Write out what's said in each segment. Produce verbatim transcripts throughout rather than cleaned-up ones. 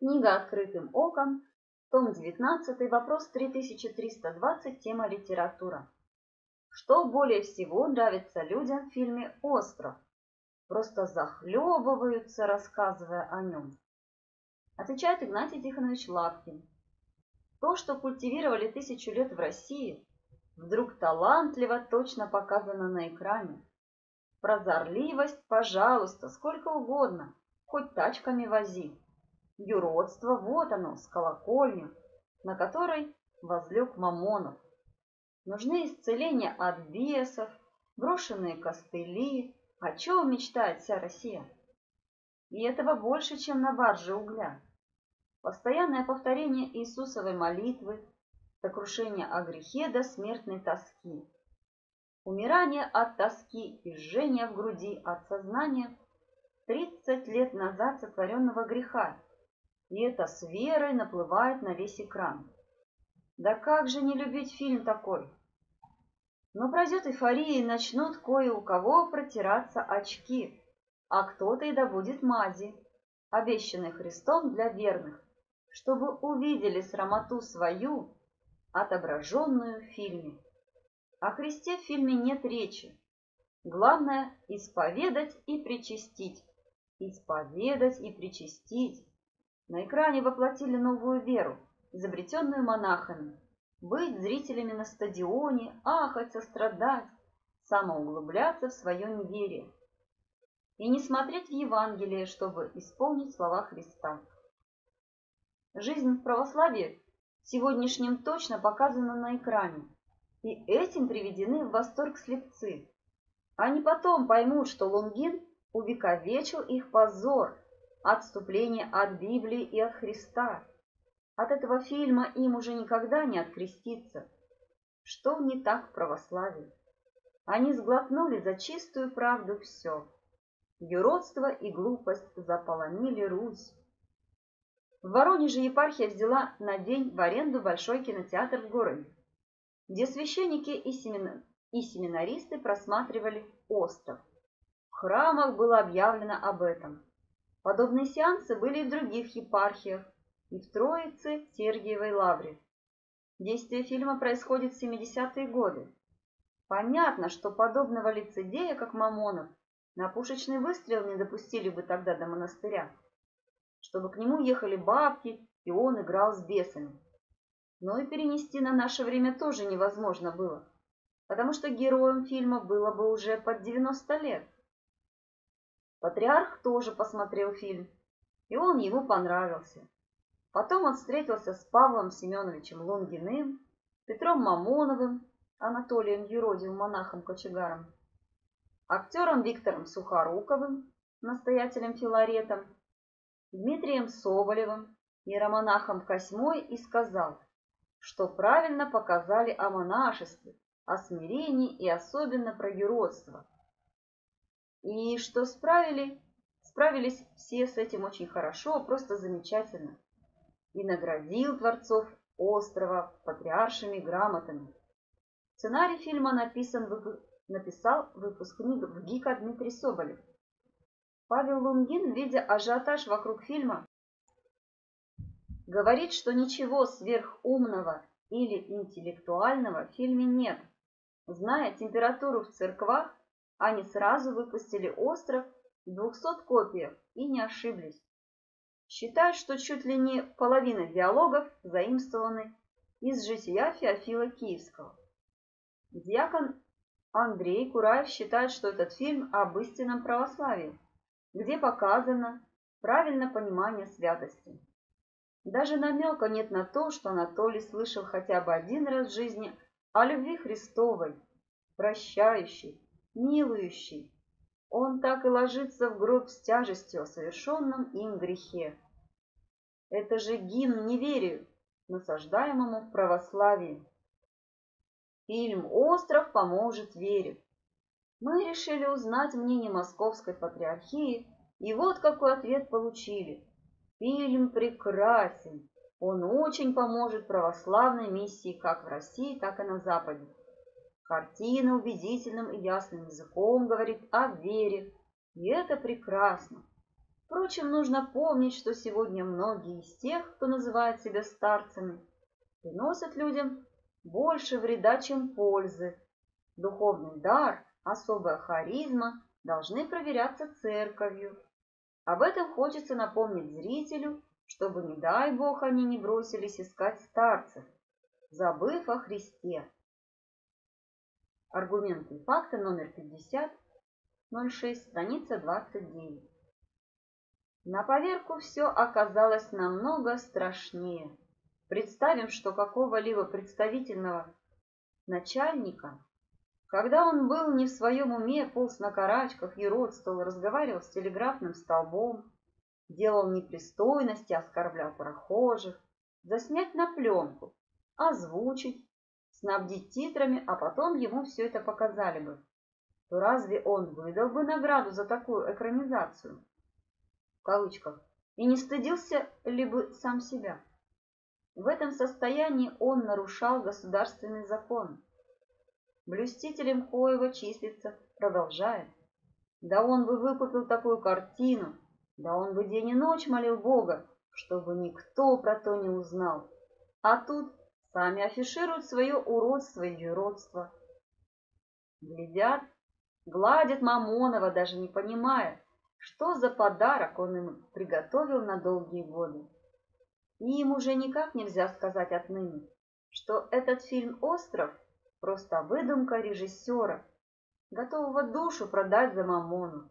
Книга «Открытым оком», том девятнадцать, вопрос три тысячи триста двадцать, тема «Литература». Что более всего нравится людям в фильме «Остров»? Просто захлебываются, рассказывая о нем. Отвечает Игнатий Тихонович Лапкин. То, что культивировали тысячу лет в России, вдруг талантливо точно показано на экране. Прозорливость, пожалуйста, сколько угодно, хоть тачками вози. Юродство, вот оно, с колокольню, на которой возлег Мамонов. Нужны исцеления от бесов, брошенные костыли. О чем мечтает вся Россия? И этого больше, чем на барже угля. Постоянное повторение Иисусовой молитвы, сокрушение о грехе до смертной тоски. Умирание от тоски и жжение в груди от сознания тридцать лет назад сотворенного греха. И это с верой наплывает на весь экран. Да как же не любить фильм такой? Но пройдет эйфория, и начнут кое у кого протираться очки, а кто-то и добудет мази, обещанной Христом для верных, чтобы увидели срамоту свою, отображенную в фильме. О Христе в фильме нет речи. Главное – исповедать и причастить. Исповедать и причастить. На экране воплотили новую веру, изобретенную монахами. Быть зрителями на стадионе, ахать, сострадать, самоуглубляться в свое неверие. И не смотреть в Евангелие, чтобы исполнить слова Христа. Жизнь в православии сегодняшним точно показана на экране. И этим приведены в восторг слепцы. Они потом поймут, что Лунгин увековечил их позор, отступление от Библии и от Христа. От этого фильма им уже никогда не откреститься. Что не так в православии? Они сглотнули за чистую правду все. Юродство и глупость заполонили Русь. В Воронеже епархия взяла на день в аренду большой кинотеатр в городе, где священники и, семина... и семинаристы просматривали «Остров». В храмах было объявлено об этом. Подобные сеансы были и в других епархиях, и в Троице-Сергиевой лавре. Действие фильма происходит в семидесятые годы. Понятно, что подобного лицедея, как Мамонов, на пушечный выстрел не допустили бы тогда до монастыря, чтобы к нему ехали бабки, и он играл с бесами. Но и перенести на наше время тоже невозможно было, потому что героем фильма было бы уже под девяносто лет. Патриарх тоже посмотрел фильм, и он ему понравился. Потом он встретился с Павлом Семеновичем Лунгиным, Петром Мамоновым, Анатолием Юродивым, монахом Кочегаром, актером Виктором Сухоруковым, настоятелем Филаретом, Дмитрием Соболевым, иеромонахом Косьмой, и сказал, что правильно показали о монашестве, о смирении и особенно про юродство. И что справили, справились все с этим очень хорошо, просто замечательно. И наградил творцов острова патриаршими грамотами. Сценарий фильма написан, написал выпускник ВГИКа Дмитрий Соболев. Павел Лунгин, видя ажиотаж вокруг фильма, говорит, что ничего сверхумного или интеллектуального в фильме нет. Зная температуру в церквах, они сразу выпустили «Остров» в двухстах копиях и не ошиблись. Считают, что чуть ли не половина диалогов заимствованы из жития Феофила Киевского. Диакон Андрей Кураев считает, что этот фильм об истинном православии, где показано правильное понимание святости. Даже намека нет на то, что Анатолий слышал хотя бы один раз в жизни о любви Христовой, прощающей, милующей. Он так и ложится в гроб с тяжестью о совершенном им грехе. Это же гимн неверию, насаждаемому в православии. Фильм «Остров» поможет вере. Мы решили узнать мнение Московской Патриархии, и вот какой ответ получили. Фильм прекрасен. Он очень поможет православной миссии как в России, так и на Западе. Картина убедительным и ясным языком говорит о вере, и это прекрасно. Впрочем, нужно помнить, что сегодня многие из тех, кто называет себя старцами, приносят людям больше вреда, чем пользы. Духовный дар, особая харизма должны проверяться церковью. Об этом хочется напомнить зрителю, чтобы, не дай Бог, они не бросились искать старцев, забыв о Христе. Аргументы и факты, номер пятьдесят, ноль шесть, страница двадцать девять. На поверку все оказалось намного страшнее. Представим, что какого-либо представительного начальника, когда он был не в своем уме, полз на карачках, юродствовал, разговаривал с телеграфным столбом, делал непристойности, оскорблял прохожих, заснять на пленку, озвучить, снабдить титрами, а потом ему все это показали бы, то разве он выдал бы награду за такую экранизацию? В кавычках. И не стыдился ли бы сам себя? В этом состоянии он нарушал государственный закон. Блюстителем коего числится, продолжает. Да он бы выкупил такую картину, да он бы день и ночь молил Бога, чтобы никто про то не узнал. А тут сами афишируют свое уродство и юродство. Глядят, гладят Мамонова, даже не понимая, что за подарок он им приготовил на долгие годы. И им уже никак нельзя сказать отныне, что этот фильм «Остров» просто выдумка режиссера, готового душу продать за мамону.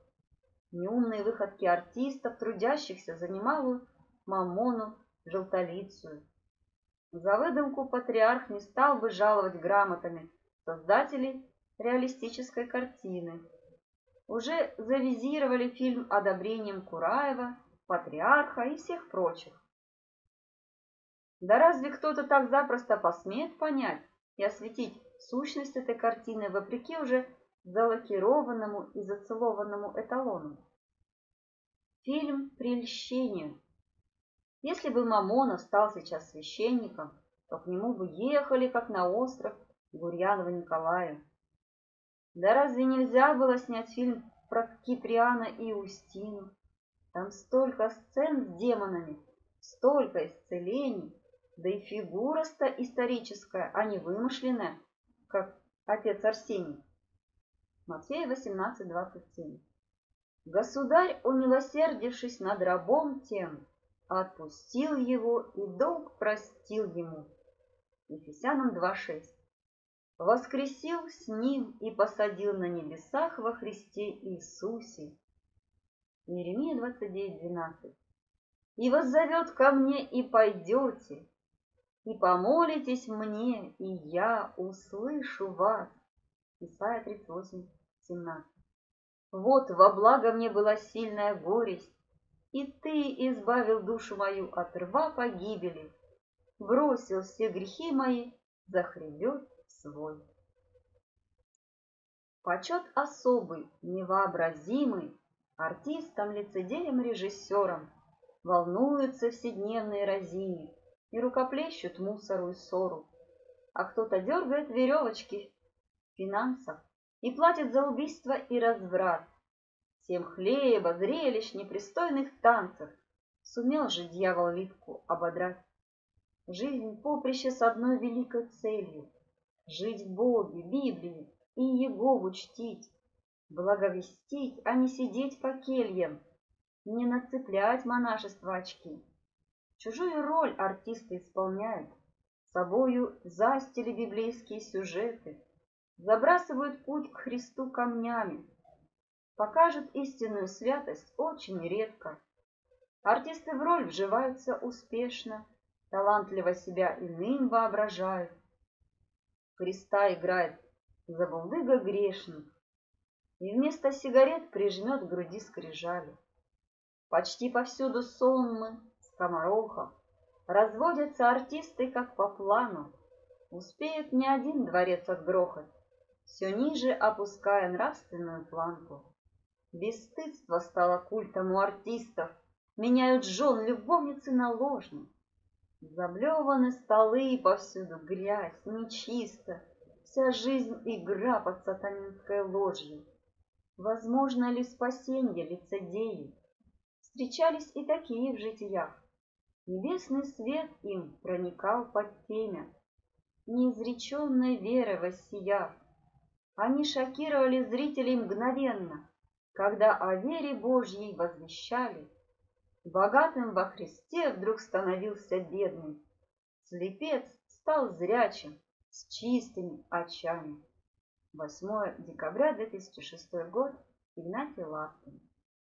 Неумные выходки артистов, трудящихся за немалую мамону желтолицую. За выдумку патриарх не стал бы жаловать грамотами создателей реалистической картины. Уже завизировали фильм одобрением Кураева, патриарха и всех прочих. Да разве кто-то так запросто посмеет понять и осветить сущность этой картины вопреки уже залакированному и зацелованному эталону? Фильм «Прельщение». Если бы Мамонов стал сейчас священником, то к нему бы ехали, как на остров Гурьянова Николая. Да разве нельзя было снять фильм про Киприана и Устину? Там столько сцен с демонами, столько исцелений, да и фигура-то историческая, а не вымышленная, как отец Арсений. Матфея восемнадцать, двадцать семь. Государь, умилосердившись над рабом тем, отпустил его и долг простил ему. Ефесянам два, шесть. Воскресил с ним и посадил на небесах во Христе Иисусе. Иеремия двадцать девять, двенадцать. И воззовет ко мне, и пойдете, и помолитесь мне, и я услышу вас. Исайя тридцать восемь, семнадцать. Вот во благо мне была сильная горесть, и ты избавил душу мою от рва погибели, бросил все грехи мои за хребет свой. Почет особый, невообразимый, артистам, лицедеям, режиссерам, волнуются вседневные разини и рукоплещут мусору и ссору, а кто-то дергает веревочки в финансах и платит за убийство и разврат. Всем хлеба, зрелищ, непристойных танцев. Сумел же дьявол липку ободрать. Жизнь поприще с одной великой целью – жить в Боге, Библии и Егову чтить, благовестить, а не сидеть по кельям, не нацеплять монашество очки. Чужую роль артисты исполняют, собою застили библейские сюжеты, забрасывают путь к Христу камнями. Покажут истинную святость очень редко. Артисты в роль вживаются успешно, талантливо себя иным воображают. Христа играет забулдыга грешник, и вместо сигарет прижмет к груди скрижали. Почти повсюду сонмы, скоморохов. Разводятся артисты, как по плану. Успеют не один дворец отгрохать, все ниже опуская нравственную планку. Бесстыдство стало культом у артистов, меняют жен любовницы на ложных. Заблеваны столы и повсюду грязь, нечисто, вся жизнь игра под сатанинской ложью. Возможно ли спасение лицедеи? встречались и такие в житиях. Небесный свет им проникал под темя, неизреченной верой воссияв. Они шокировали зрителей мгновенно, когда о вере Божьей возвещали. Богатым во Христе вдруг становился бедным, слепец стал зрячим, с чистыми очами. восьмое декабря две тысячи шестого года, Игнатий Лапкин.